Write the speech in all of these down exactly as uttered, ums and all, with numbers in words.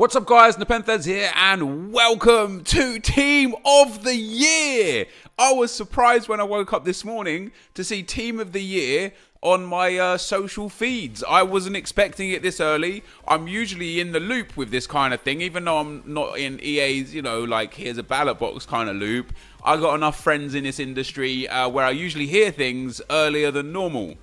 What's up guys, NepentheZ here and welcome to Team of the Year! I was surprised when I woke up this morning to see Team of the Year on my uh, social feeds. I wasn't expecting it this early. I'm usually in the loop with this kind of thing, even though I'm not in E A's, you know, like here's a ballot box kind of loop. I got enough friends in this industry uh, where I usually hear things earlier than normal.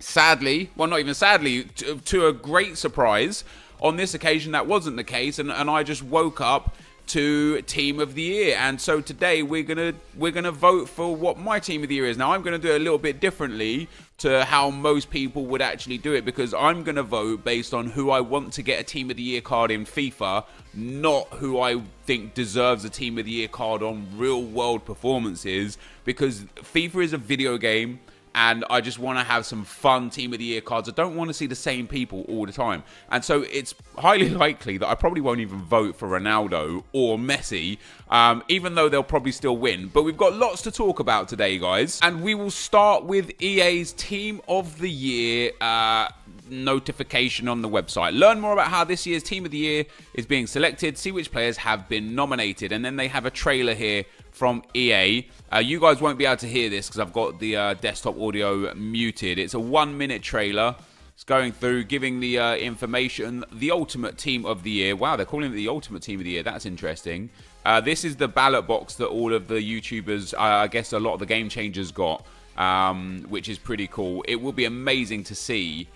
Sadly, well not even sadly, to, to a great surprise, on this occasion, that wasn't the case, and, and I just woke up to Team of the Year. And so today we're gonna we're gonna vote for what my Team of the Year is. Now I'm gonna do it a little bit differently to how most people would actually do it, because I'm gonna vote based on who I want to get a Team of the Year card in FIFA, not who I think deserves a Team of the Year card on real world performances, because FIFA is a video game. And I just want to have some fun Team of the Year cards. I don't want to see the same people all the time. And so it's highly likely that I probably won't even vote for Ronaldo or Messi, um, even though they'll probably still win. But we've got lots to talk about today, guys. And we will start with E A's Team of the Year uh, notification on the website. Learn more about how this year's Team of the Year is being selected. See which players have been nominated. And then they have a trailer here from E A. Uh, you guys won't be able to hear this because I've got the uh, desktop audio muted. It's a one-minute trailer. It's going through, giving the uh, information. The Ultimate Team of the Year. Wow, they're calling it the Ultimate Team of the Year. That's interesting. Uh, this is the ballot box that all of the YouTubers, uh, I guess a lot of the game changers got, um, which is pretty cool. It will be amazing to see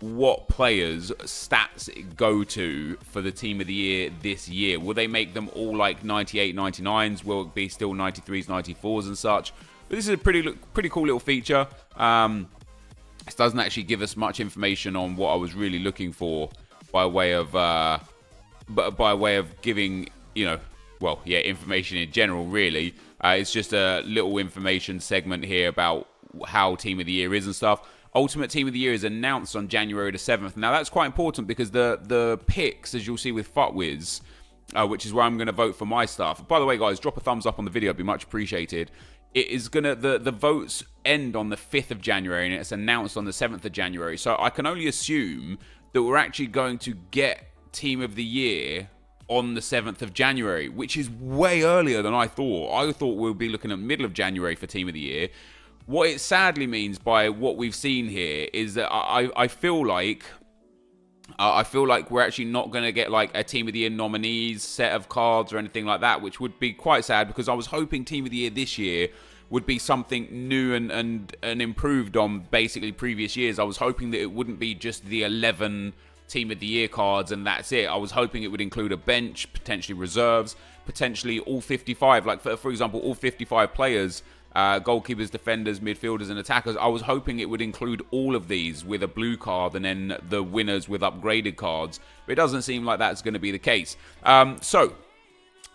what players' stats go to for the Team of the Year this year. Will they make them all like ninety-eight, ninety-nines? Will it be still ninety-threes, ninety-fours and such? But this is a pretty pretty cool little feature. Um, this doesn't actually give us much information on what I was really looking for by way of, uh, by way of giving, you know, well, yeah, information in general, really. Uh, it's just a little information segment here about how Team of the Year is and stuff. Ultimate Team of the Year is announced on January the seventh. Now, that's quite important because the, the picks, as you'll see with FUTWIZ, uh, which is where I'm going to vote for my stuff. By the way, guys, drop a thumbs up on the video. It'd be much appreciated. It is going to... The, the votes end on the fifth of January, and it's announced on the seventh of January. So I can only assume that we're actually going to get Team of the Year on the seventh of January, which is way earlier than I thought. I thought we'll be looking at middle of January for Team of the Year. What it sadly means by what we've seen here is that I, I feel like uh, I feel like we're actually not going to get like a Team of the Year nominees set of cards or anything like that, which would be quite sad because I was hoping Team of the Year this year would be something new and, and, and improved on basically previous years. I was hoping that it wouldn't be just the eleven Team of the Year cards and that's it. I was hoping it would include a bench, potentially reserves, potentially all fifty-five. Like for, for example, all fifty-five players. Uh, goalkeepers, defenders, midfielders and attackers. I was hoping it would include all of these with a blue card and then the winners with upgraded cards, but it doesn't seem like that's going to be the case. Um, so,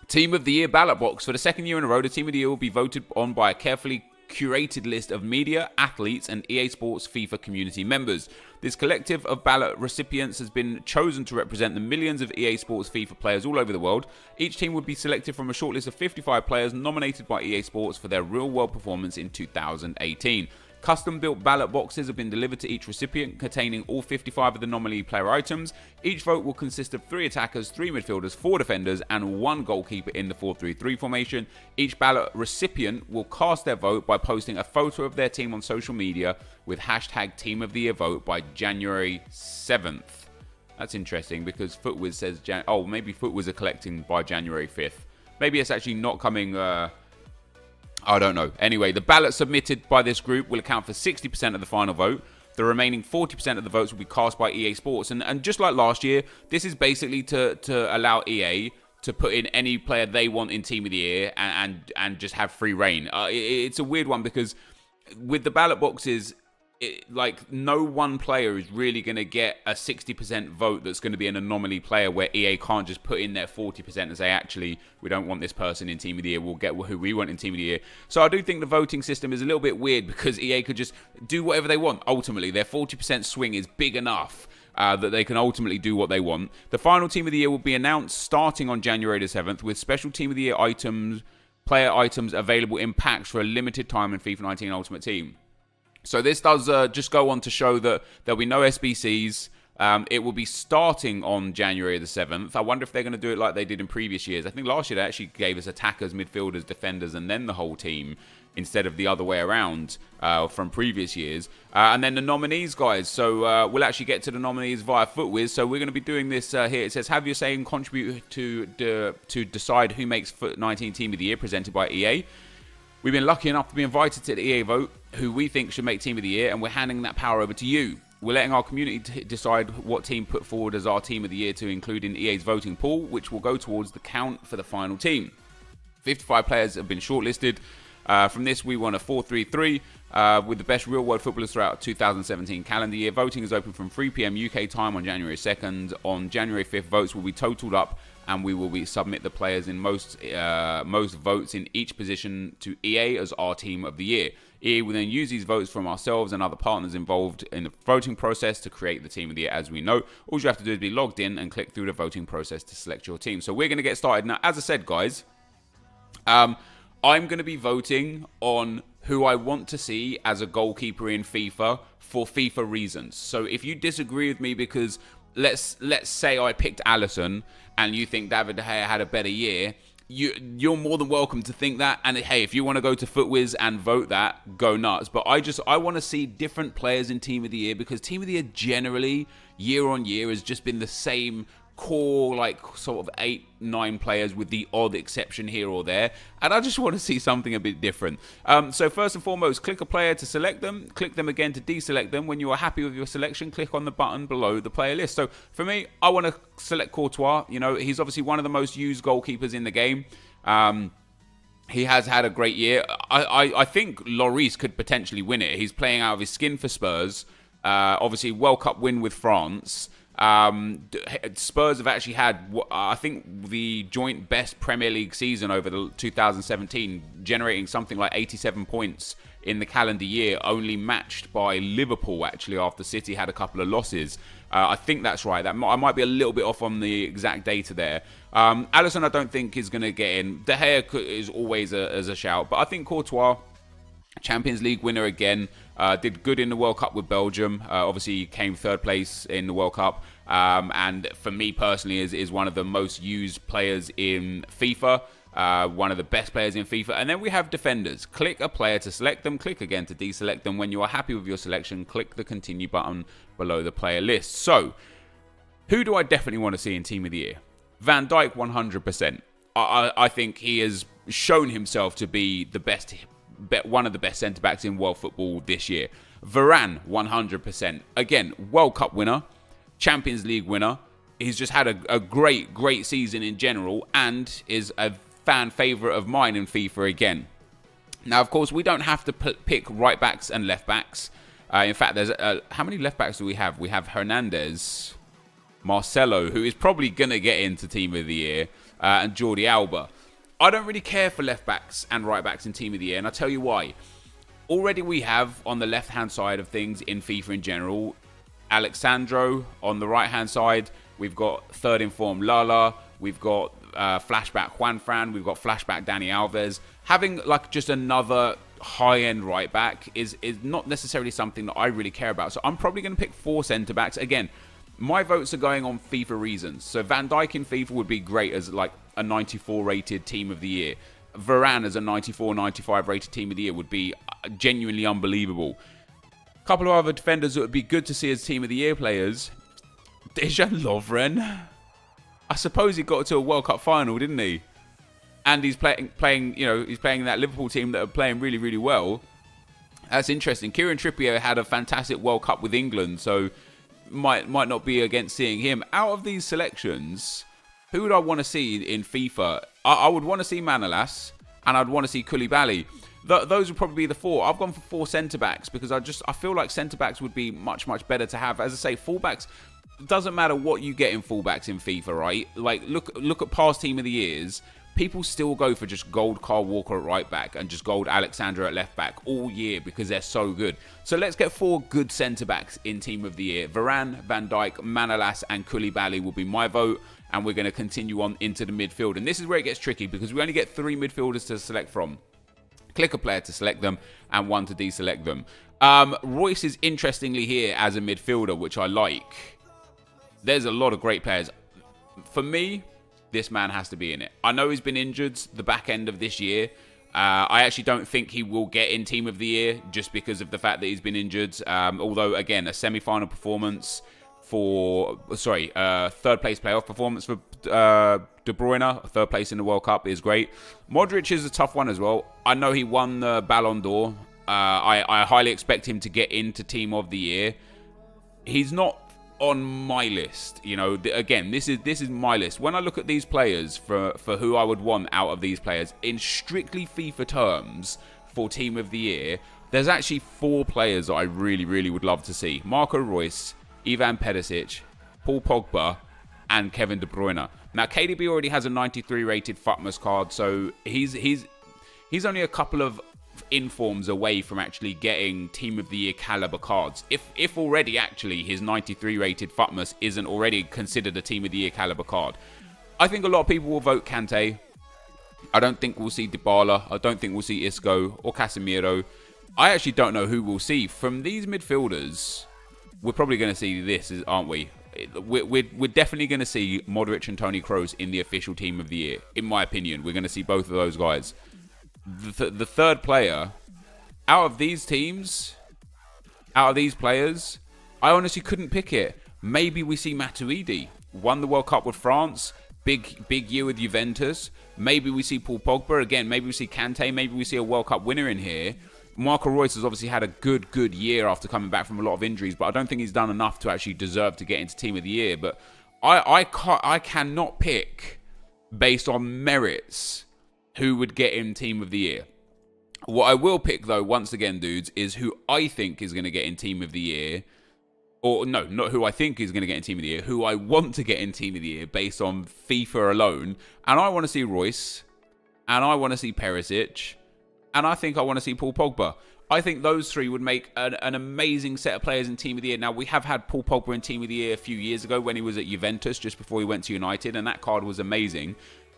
Team of the Year ballot box. For the second year in a row, the Team of the Year will be voted on by a carefully curated list of media, athletes and E A Sports FIFA community members. This collective of ballot recipients has been chosen to represent the millions of E A Sports FIFA players all over the world. Each team would be selected from a shortlist of fifty-five players nominated by E A Sports for their real-world performance in two thousand eighteen. Custom-built ballot boxes have been delivered to each recipient, containing all fifty-five of the nominee player items. Each vote will consist of three attackers, three midfielders, four defenders, and one goalkeeper in the four three three formation. Each ballot recipient will cast their vote by posting a photo of their team on social media with hashtag Team of the Year vote by January seventh. That's interesting because FUTWIZ says... Jan oh, maybe FUTWIZ are collecting by January fifth. Maybe it's actually not coming... Uh, I don't know. Anyway, the ballot submitted by this group will account for sixty percent of the final vote. The remaining forty percent of the votes will be cast by E A Sports. And, and just like last year, this is basically to, to allow E A to put in any player they want in Team of the Year and, and, and just have free reign. Uh, it, it's a weird one because with the ballot boxes, it, like no one player is really going to get a sixty percent vote that's going to be an anomaly player where E A can't just put in their forty percent and say, actually, we don't want this person in Team of the Year. We'll get who we want in Team of the Year. So I do think the voting system is a little bit weird because E A could just do whatever they want. Ultimately, their forty percent swing is big enough uh, that they can ultimately do what they want. The final Team of the Year will be announced starting on January the seventh with special Team of the Year items, player items available in packs for a limited time in FIFA nineteen Ultimate Team. So this does uh, just go on to show that there'll be no S B Cs, Um, it will be starting on January the seventh. I wonder if they're going to do it like they did in previous years. I think last year they actually gave us attackers, midfielders, defenders, and then the whole team, instead of the other way around uh, from previous years. Uh, and then the nominees, guys. So uh, we'll actually get to the nominees via FUTWIZ. So we're going to be doing this uh, here. It says, have your say and contribute to, de to decide who makes foot nineteen Team of the Year, presented by E A. We've been lucky enough to be invited to the E A vote, who we think should make Team of the Year, and we're handing that power over to you. We're letting our community t decide what team put forward as our Team of the Year to include in E A's voting pool, which will go towards the count for the final team. fifty-five players have been shortlisted. Uh, from this, we won a four three three uh, with the best real-world footballers throughout two thousand seventeen calendar year. Voting is open from three p m U K time on January second. On January fifth, votes will be totaled up, and we will be submit the players in most uh, most votes in each position to E A as our Team of the Year. E A will then use these votes from ourselves and other partners involved in the voting process to create the Team of the Year as we know. All you have to do is be logged in and click through the voting process to select your team. So we're going to get started. Now, as I said, guys, um... I'm going to be voting on who I want to see as a goalkeeper in FIFA for FIFA reasons. So if you disagree with me because let's let's say I picked Alisson and you think David De Gea had a better year, you, you're more than welcome to think that. And hey, if you want to go to FUTWIZ and vote that, go nuts. But I just, I want to see different players in Team of the Year, because Team of the Year generally, year on year, has just been the same core, like, sort of eight, nine players with the odd exception here or there, and I just want to see something a bit different. Um, so first and foremost, click a player to select them, click them again to deselect them. When you are happy with your selection, click on the button below the player list. So for me, I want to select Courtois. You know, he's obviously one of the most used goalkeepers in the game. Um, he has had a great year. I, I, I think Lloris could potentially win it. He's playing out of his skin for Spurs. Uh, obviously, World Cup win with France. Um, Spurs have actually had, I think, the joint best Premier League season over the two thousand seventeen, generating something like eighty-seven points in the calendar year, only matched by Liverpool, actually, after City had a couple of losses. Uh, I think that's right. That I might be a little bit off on the exact data there. Um, Alisson, I don't think, is going to get in. De Gea is always a, as a shout, but I think Courtois, Champions League winner again, uh, did good in the World Cup with Belgium. Uh, obviously, came third place in the World Cup. Um, and for me personally, is, is one of the most used players in FIFA. Uh, one of the best players in FIFA. And then we have defenders. Click a player to select them. Click again to deselect them. When you are happy with your selection, click the continue button below the player list. So, who do I definitely want to see in Team of the Year? Van Dijk, one hundred percent. I, I, I think he has shown himself to be the best player. One of the best centre-backs in world football this year. Varane, one hundred percent. Again, World Cup winner, Champions League winner. He's just had a, a great, great season in general, and is a fan favourite of mine in FIFA again. Now, of course, we don't have to pick right-backs and left-backs. Uh, in fact, there's uh, how many left-backs do we have? We have Hernandez, Marcelo, who is probably going to get into Team of the Year, uh, and Jordi Alba. I don't really care for left-backs and right-backs in Team of the Year, and I'll tell you why. Already we have, on the left-hand side of things in FIFA in general, Alexandro. On the right-hand side, we've got third-in-form Lala. We've got uh, flashback Juan Fran. We've got flashback Dani Alves. Having, like, just another high-end right-back is, is not necessarily something that I really care about. So I'm probably going to pick four centre-backs. Again, my votes are going on FIFA reasons. So Van Dijk in FIFA would be great as, like, a ninety-four rated Team of the Year. Varane as a ninety-four ninety-five rated Team of the Year would be genuinely unbelievable. A couple of other defenders that would be good to see as Team of the Year players. Dejan Lovren. I suppose he got to a World Cup final, didn't he? And he's playing, playing, you know, he's playing that Liverpool team that are playing really, really well. That's interesting. Kieran Trippier had a fantastic World Cup with England, so might might not be against seeing him. Out of these selections, who would I want to see in FIFA? I, I would want to see Manolas, and I'd want to see Koulibaly. Th those would probably be the four. I've gone for four centre-backs because I just I feel like centre-backs would be much, much better to have. As I say, full-backs, doesn't matter what you get in full-backs in FIFA, right? Like, look, look at past Team of the Years. People still go for just gold Kyle Walker at right-back and just gold Alexander at left-back all year because they're so good. So let's get four good centre-backs in Team of the Year. Varane, Van Dijk, Manolas and Koulibaly will be my vote. And we're going to continue on into the midfield. And this is where it gets tricky because we only get three midfielders to select from. Click a player to select them and one to deselect them. Um, Royce is interestingly here as a midfielder, which I like. There's a lot of great players. For me, this man has to be in it. I know he's been injured the back end of this year. Uh, I actually don't think he will get in Team of the Year just because of the fact that he's been injured. Um, although, again, a semi-final performance for... Sorry, uh, third-place playoff performance for uh, De Bruyne. Third place in the World Cup is great. Modric is a tough one as well. I know he won the Ballon d'Or. Uh, I, I highly expect him to get into Team of the Year. He's not... on my list, you know. Again, this is this is my list. When I look at these players for for who I would want out of these players in strictly FIFA terms for Team of the Year, there's actually four players that I really, really would love to see: Marco Reus, Ivan Perisic, Paul Pogba, and Kevin De Bruyne. Now, K D B already has a ninety-three rated FUTWIZ card, so he's he's he's only a couple of informs away from actually getting Team of the Year caliber cards. If if already actually his ninety-three rated FUTWIZ isn't already considered a Team of the Year caliber card. I think a lot of people will vote Kante. I don't think we'll see Dybala. I don't think we'll see Isco or Casemiro. I actually don't know who we'll see from these midfielders. We're probably going to see this, aren't we? We're, we're, we're definitely going to see Modric and Toni Kroos in the official Team of the Year. In my opinion, we're going to see both of those guys. The, th the third player, out of these teams, out of these players, I honestly couldn't pick it. Maybe we see Matuidi. Won the World Cup with France. Big, big year with Juventus. Maybe we see Paul Pogba. Again, maybe we see Kante. Maybe we see a World Cup winner in here. Marco Reus has obviously had a good, good year after coming back from a lot of injuries, but I don't think he's done enough to actually deserve to get into Team of the Year. But I, I, can't, I cannot pick, based on merits, who would get in Team of the Year. What I will pick, though, once again, dudes, is who I think is going to get in Team of the Year. Or, no, not who I think is going to get in Team of the Year. Who I want to get in Team of the Year based on FIFA alone. And I want to see Royce. And I want to see Perisic. And I think I want to see Paul Pogba. I think those three would make an, an amazing set of players in Team of the Year. Now, we have had Paul Pogba in Team of the Year a few years ago when he was at Juventus, just before he went to United. And that card was amazing.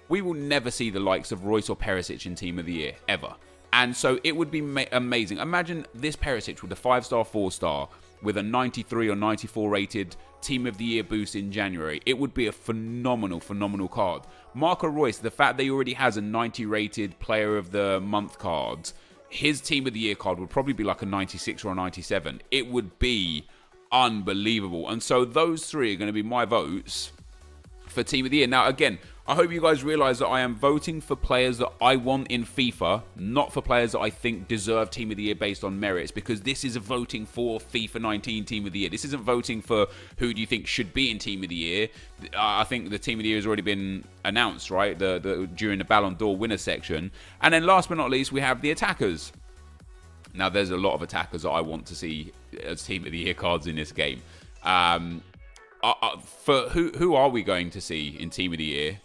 We will never see the likes of Royce or Perisic in Team of the Year, ever. And so it would be amazing. Imagine this Perisic with a five-star, four-star, with a ninety-three or ninety-four rated Team of the Year boost in January. It would be a phenomenal, phenomenal card. Marco Reus, the fact that he already has a ninety rated Player of the Month card, his Team of the Year card would probably be like a ninety-six or a ninety-seven. It would be unbelievable. And so those three are going to be my votes for Team of the Year. Now, again, I hope you guys realise that I am voting for players that I want in FIFA, not for players that I think deserve Team of the Year based on merits, because this is a voting for FIFA nineteen Team of the Year. This isn't voting for who do you think should be in Team of the Year. I think the Team of the Year has already been announced, right, the, the, during the Ballon d'Or winner section. And then last but not least, we have the attackers. Now, there's a lot of attackers that I want to see as Team of the Year cards in this game. Um, uh, for who, who are we going to see in Team of the Year?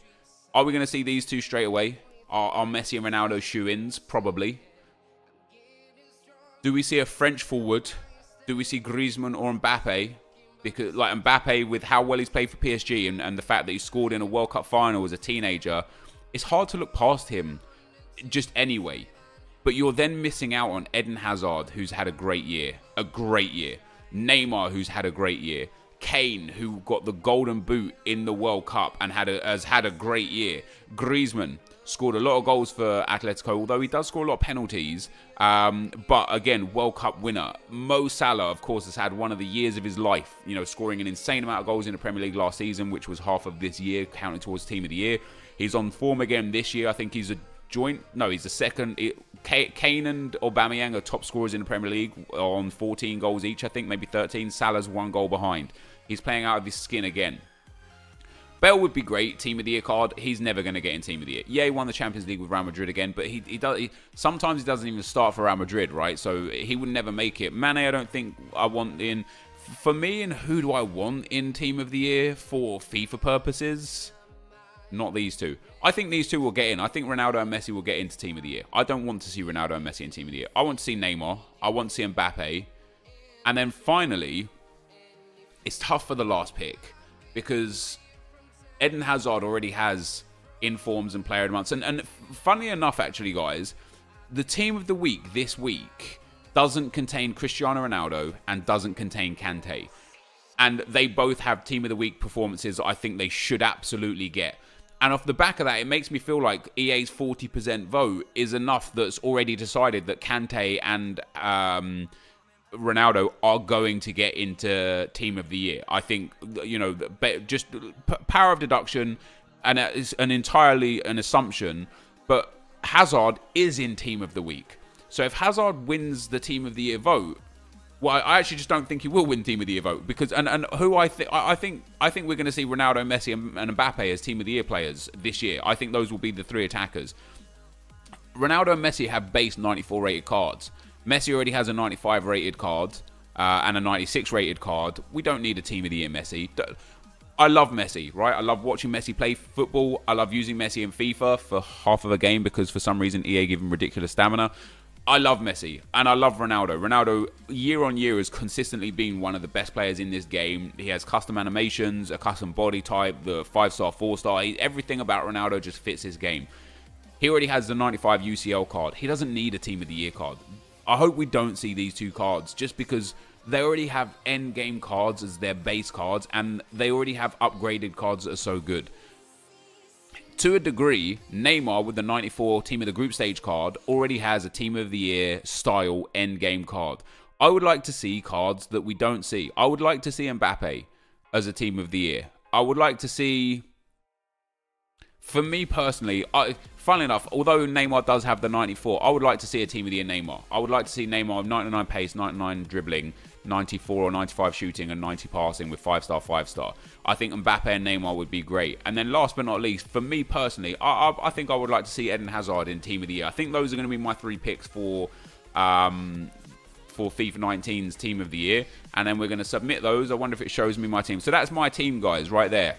Are we going to see these two straight away? Are, are Messi and Ronaldo shoe-ins? Probably. Do we see a French forward? Do we see Griezmann or Mbappe? Because, like, Mbappe, with how well he's played for P S G and, and the fact that he scored in a World Cup final as a teenager, it's hard to look past him just anyway. But you're then missing out on Eden Hazard, who's had a great year. A great year. Neymar, who's had a great year. Kane, who got the golden boot in the World Cup and had a, has had a great year. Griezmann scored a lot of goals for Atletico, although he does score a lot of penalties. Um, but again, World Cup winner. Mo Salah, of course, has had one of the years of his life, you know, scoring an insane amount of goals in the Premier League last season, which was half of this year, counting towards Team of the Year. He's on form again this year. I think he's a joint... No, he's the second... It, Kane and Aubameyang are top scorers in the Premier League on fourteen goals each, I think, maybe thirteen. Salah's one goal behind. He's playing out of his skin again. Bale would be great, Team of the Year card. He's never going to get in Team of the Year. Yeah, he won the Champions League with Real Madrid again, but he, he does. He, sometimes he doesn't even start for Real Madrid, right? So he would never make it. Mane, I don't think I want in. For me, and who do I want in Team of the Year for FIFA purposes? Not these two. I think these two will get in. I think Ronaldo and Messi will get into Team of the Year. I don't want to see Ronaldo and Messi in Team of the Year. I want to see Neymar. I want to see Mbappe. And then finally, it's tough for the last pick because Eden Hazard already has informs and player of the month. And, and funnily enough, actually, guys, the Team of the Week this week doesn't contain Cristiano Ronaldo and doesn't contain Kante. And they both have Team of the Week performances that I think they should absolutely get. And off the back of that, it makes me feel like E A's forty percent vote is enough that's already decided that Kante and um, Ronaldo are going to get into Team of the Year. I think, you know, just power of deduction, and it's an entirely an assumption, but Hazard is in Team of the Week. So if Hazard wins the Team of the Year vote, well, I actually just don't think he will win Team of the Year vote, because and and who I think I think I think we're going to see Ronaldo, Messi, and, and Mbappe as Team of the Year players this year. I think those will be the three attackers. Ronaldo and Messi have base ninety-four rated cards. Messi already has a ninety-five rated card uh, and a ninety-six rated card. We don't need a Team of the Year Messi. I love Messi, right? I love watching Messi play football. I love using Messi in FIFA for half of a game because for some reason E A give him ridiculous stamina. I love Messi, and I love Ronaldo. Ronaldo, year on year, has consistently been one of the best players in this game. He has custom animations, a custom body type, the five-star, four-star. Everything about Ronaldo just fits his game. He already has the ninety-five U C L card. He doesn't need a Team of the Year card. I hope we don't see these two cards, just because they already have end-game cards as their base cards, and they already have upgraded cards that are so good. To a degree, Neymar with the ninety-four Team of the Group Stage card already has a Team of the Year style endgame card. I would like to see cards that we don't see. I would like to see Mbappe as a Team of the Year. I would like to see... For me personally, I, funnily enough, although Neymar does have the ninety-four, I would like to see a Team of the Year Neymar. I would like to see Neymar with ninety-nine pace, ninety-nine dribbling, ninety-four or ninety-five shooting, and ninety passing with five-star, five-star. I think Mbappe and Neymar would be great. And then last but not least, for me personally, I, I, I think I would like to see Eden Hazard in Team of the Year. I think those are going to be my three picks for... Um, for FIFA nineteen's Team of the Year. And then we're going to submit those. I wonder if it shows me my team. So that's my team, guys, right there.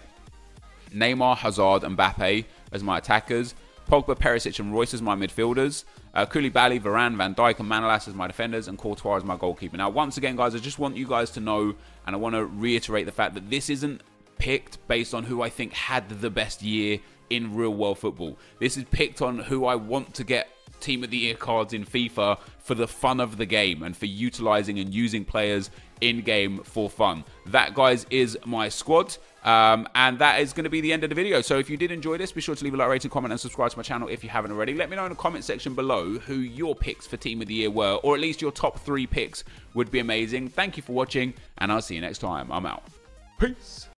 Neymar, Hazard, Mbappe as my attackers. Pogba, Perisic, and Royce as my midfielders. Uh, Koulibaly, Varane, Van Dijk, and Manolas as my defenders. And Courtois as my goalkeeper. Now, once again, guys, I just want you guys to know, and I want to reiterate the fact that this isn't picked based on who I think had the best year in real-world football. This is picked on who I want to get Team of the Year cards in FIFA for the fun of the game and for utilizing and using players in-game for fun. That, guys, is my squad. Um, and that is going to be the end of the video. So if you did enjoy this, be sure to leave a like, rating, comment, and subscribe to my channel if you haven't already. Let me know in the comment section below who your picks for Team of the Year were, or at least your top three picks would be amazing. Thank you for watching, and I'll see you next time. I'm out. Peace.